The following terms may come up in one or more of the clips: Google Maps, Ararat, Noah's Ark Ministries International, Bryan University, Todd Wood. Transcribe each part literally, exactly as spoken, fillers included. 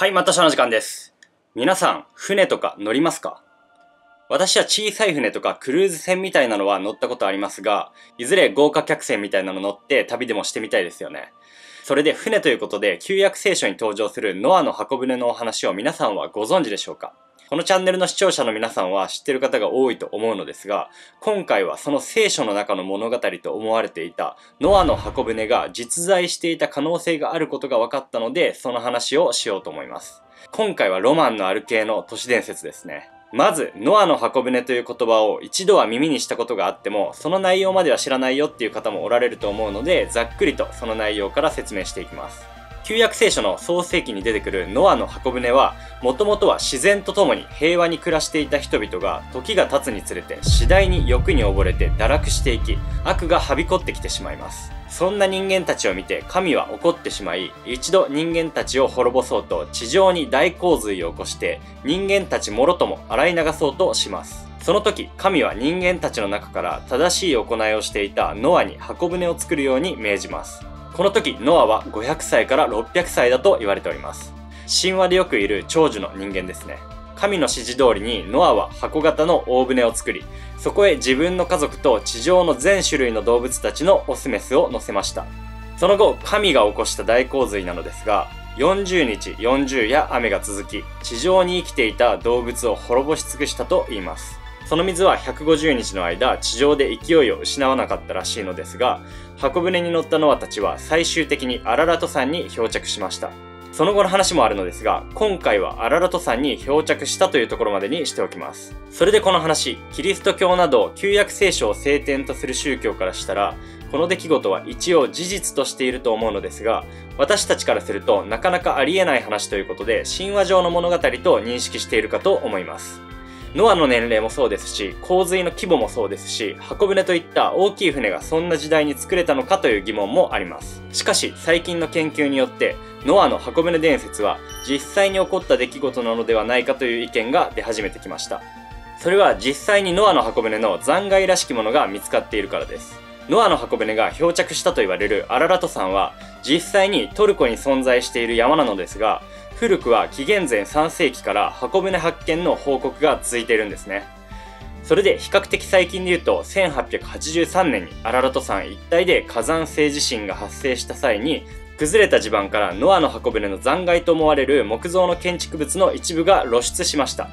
はい、またしゃの時間です。皆さん、船とか乗りますか？私は小さい船とかクルーズ船みたいなのは乗ったことありますが、いずれ豪華客船みたいなの乗って旅でもしてみたいですよね。それで船ということで、旧約聖書に登場するノアの箱舟のお話を皆さんはご存知でしょうか？このチャンネルの視聴者の皆さんは知ってる方が多いと思うのですが、今回はその聖書の中の物語と思われていたノアの箱舟が実在していた可能性があることが分かったので、その話をしようと思います。今回はロマンのある系の都市伝説ですね。まず、ノアの箱舟という言葉を一度は耳にしたことがあっても、その内容までは知らないよっていう方もおられると思うので、ざっくりとその内容から説明していきます。旧約聖書の創世記に出てくるノアの箱舟は、もともとは自然と共に平和に暮らしていた人々が、時が経つにつれて次第に欲に溺れて堕落していき、悪がはびこってきてしまいます。そんな人間たちを見て神は怒ってしまい、一度人間たちを滅ぼそうと地上に大洪水を起こして、人間たちもろとも洗い流そうとします。その時、神は人間たちの中から正しい行いをしていたノアに箱舟を作るように命じます。この時、ノアはごひゃくさいからろっぴゃくさいだと言われております。神話でよくいる長寿の人間ですね。神の指示通りにノアは箱型の大船を作り、そこへ自分の家族と地上の全種類の動物たちのオスメスを乗せました。その後、神が起こした大洪水なのですが、よんじゅうにちよんじゅうや雨が続き、地上に生きていた動物を滅ぼし尽くしたと言います。その水はひゃくごじゅうにちの間、地上で勢いを失わなかったらしいのですが、箱舟に乗ったノアたちは最終的にアララト山に漂着しました。その後の話もあるのですが、今回はアララト山に漂着したというところまでにしておきます。それでこの話、キリスト教など旧約聖書を聖典とする宗教からしたら、この出来事は一応事実としていると思うのですが、私たちからするとなかなかありえない話ということで、神話上の物語と認識しているかと思います。ノアの年齢もそうですし、洪水の規模もそうですし、箱舟といった大きい船がそんな時代に作れたのかという疑問もあります。しかし、最近の研究によって、ノアの箱舟伝説は実際に起こった出来事なのではないかという意見が出始めてきました。それは実際にノアの箱舟の残骸らしきものが見つかっているからです。ノアの箱舟が漂着したと言われるアララト山は、実際にトルコに存在している山なのですが、古くは紀元前さんせいきから箱舟発見の報告が続いているんですね。それで比較的最近で言うと、せんはっぴゃくはちじゅうさんねんにアララト山一帯で火山性地震が発生した際に、崩れた地盤からノアの箱舟の残骸と思われる木造の建築物の一部が露出しました。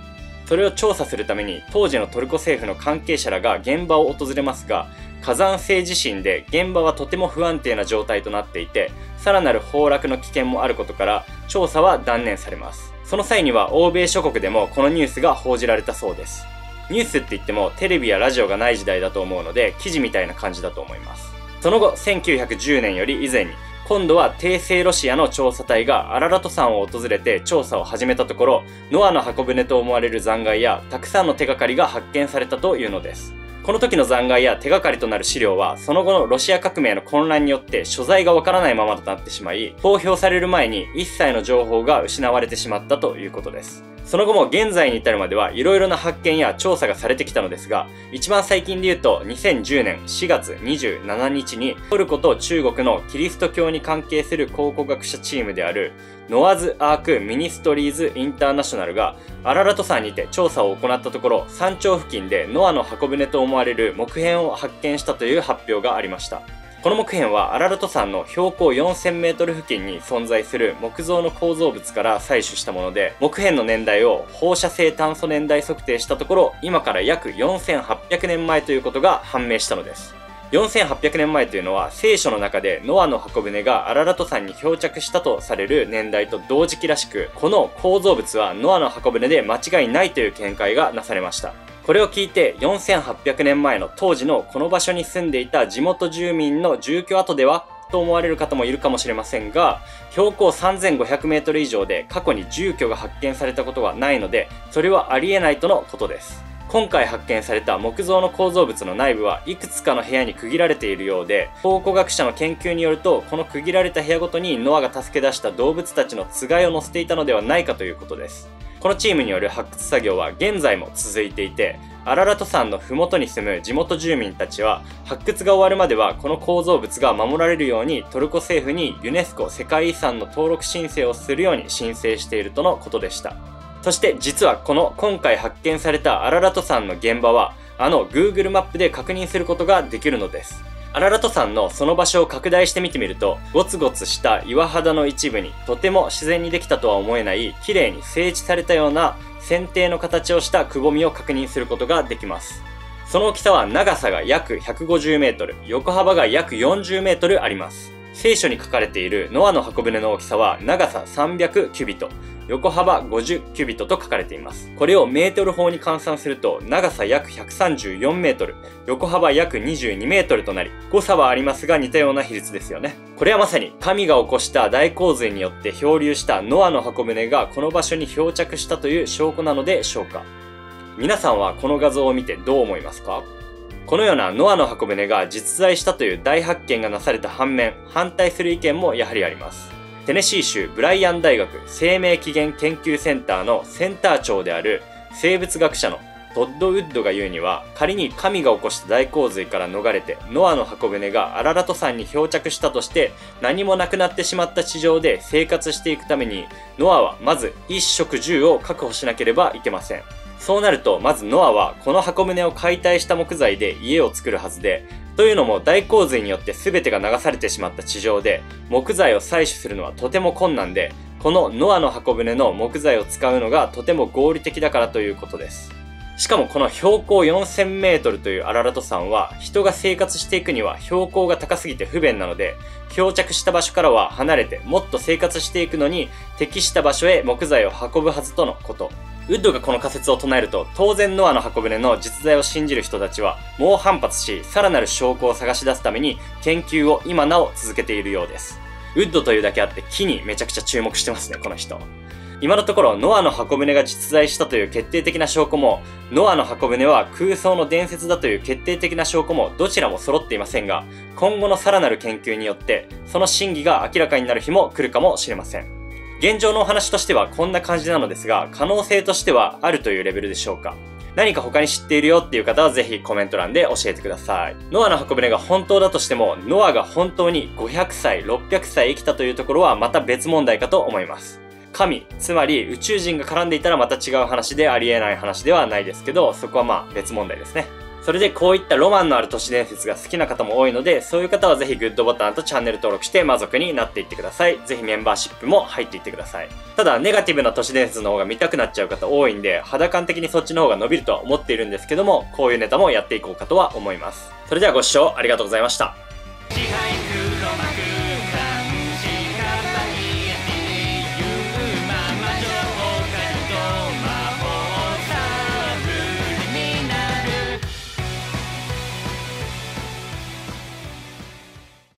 それを調査するために当時のトルコ政府の関係者らが現場を訪れますが、火山性地震で現場はとても不安定な状態となっていて、さらなる崩落の危険もあることから調査は断念されます。その際には欧米諸国でもこのニュースが報じられたそうです。ニュースって言ってもテレビやラジオがない時代だと思うので、記事みたいな感じだと思います。その後、せんきゅうひゃくじゅうねんより以前に今度は帝政ロシアの調査隊がアララト山を訪れて調査を始めたところ、ノアの箱舟と思われる残骸やたくさんの手がかりが発見されたというのです。この時の残骸や手がかりとなる資料は、その後のロシア革命の混乱によって所在がわからないままとなってしまい、公表される前に一切の情報が失われてしまったということです。その後も現在に至るまではいろいろな発見や調査がされてきたのですが、一番最近で言うとにせんじゅうねんしがつにじゅうしちにちにトルコと中国のキリスト教に関係する考古学者チームであるノアズ・アーク・ミニストリーズ・インターナショナルがアララト山にて調査を行ったところ、山頂付近でノアの箱舟と思われる木片を発見したという発表がありました。この木片はアララト山の標高 よんせんメートル付近に存在する木造の構造物から採取したもので、木片の年代を放射性炭素年代測定したところ、今から約よんせんはっぴゃくねんまえということが判明したのです。よんせんはっぴゃくねんまえというのは、聖書の中でノアの箱舟がアララト山に漂着したとされる年代と同時期らしく、この構造物はノアの箱舟で間違いないという見解がなされました。これを聞いて、よんせんはっぴゃくねんまえの当時のこの場所に住んでいた地元住民の住居跡ではと思われる方もいるかもしれませんが、標高 さんぜんごひゃくメートル 以上で過去に住居が発見されたことはないので、それはありえないとのことです。今回発見された木造の構造物の内部はいくつかの部屋に区切られているようで、考古学者の研究によると、この区切られた部屋ごとにノアが助け出した動物たちのつがいを載せていたのではないかということです。このチームによる発掘作業は現在も続いていて、アララト山の麓に住む地元住民たちは、発掘が終わるまではこの構造物が守られるようにトルコ政府にユネスコ世界遺産の登録申請をするように申請しているとのことでした。そして実はこの今回発見されたアララト山の現場は、あの Google マップで確認することができるのです。アララト山のその場所を拡大して見てみると、ゴツゴツした岩肌の一部にとても自然にできたとは思えない綺麗に整地されたような剪定の形をしたくぼみを確認することができます。その大きさは長さが約 ひゃくごじゅうメートル、横幅が約 よんじゅうメートルあります。聖書に書かれているノアの箱舟の大きさは長ささんびゃくキュビット、横幅ごじゅうキュビットと書かれています。これをメートル法に換算すると、長さ約ひゃくさんじゅうよんメートル、横幅約にじゅうにメートルとなり、誤差はありますが似たような比率ですよね。これはまさに神が起こした大洪水によって漂流したノアの箱舟がこの場所に漂着したという証拠なのでしょうか。皆さんはこの画像を見てどう思いますか？このようなノアの箱舟が実在したという大発見がなされた反面、反対する意見もやはりあります。テネシー州ブライアン大学生命起源研究センターのセンター長である生物学者のトッド・ウッドが言うには、仮に神が起こした大洪水から逃れてノアの箱舟がアララト山に漂着したとして、何もなくなってしまった地上で生活していくためにノアはまず一食住を確保しなければいけません。そうなるとまずノアはこの箱舟を解体した木材で家を作るはずで、というのも大洪水によって全てが流されてしまった地上で木材を採取するのはとても困難で、このノアの箱舟の木材を使うのがとても合理的だからということです。しかもこの標高 よんせんメートル というアララト山は、人が生活していくには標高が高すぎて不便なので、漂着した場所からは離れてもっと生活していくのに適した場所へ木材を運ぶはずとのこと。ウッドがこの仮説を唱えると、当然ノアの箱舟の実在を信じる人たちは猛反発し、さらなる証拠を探し出すために研究を今なお続けているようです。ウッドというだけあって、木にめちゃくちゃ注目してますね、この人。今のところノアの箱舟が実在したという決定的な証拠も、ノアの箱舟は空想の伝説だという決定的な証拠も、どちらも揃っていませんが、今後のさらなる研究によってその真偽が明らかになる日も来るかもしれません。現状のお話としてはこんな感じなのですが、可能性としてはあるというレベルでしょうか。何か他に知っているよっていう方はぜひコメント欄で教えてください。ノアの箱舟が本当だとしても、ノアが本当にごひゃくさい、ろっぴゃくさい生きたというところはまた別問題かと思います。神、つまり宇宙人が絡んでいたらまた違う話で、ありえない話ではないですけど、そこはまあ別問題ですね。それでこういったロマンのある都市伝説が好きな方も多いので、そういう方はぜひグッドボタンとチャンネル登録して魔族になっていってください。ぜひメンバーシップも入っていってください。ただネガティブな都市伝説の方が見たくなっちゃう方多いんで、肌感的にそっちの方が伸びるとは思っているんですけども、こういうネタもやっていこうかとは思います。それではご視聴ありがとうございました。